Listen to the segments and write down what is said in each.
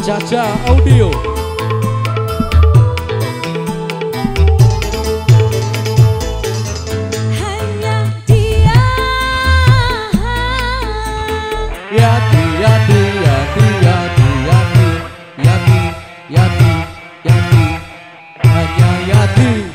Jaja Audio. Hanya dia. Ya dia dia dia dia dia dia dia hanya ya dia.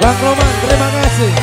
Bang Roman, terima kasih.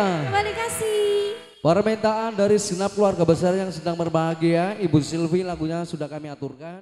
Terima kasih. Permintaan dari segenap keluarga besar yang sedang berbahagia, Ibu Silvi, lagunya sudah kami aturkan.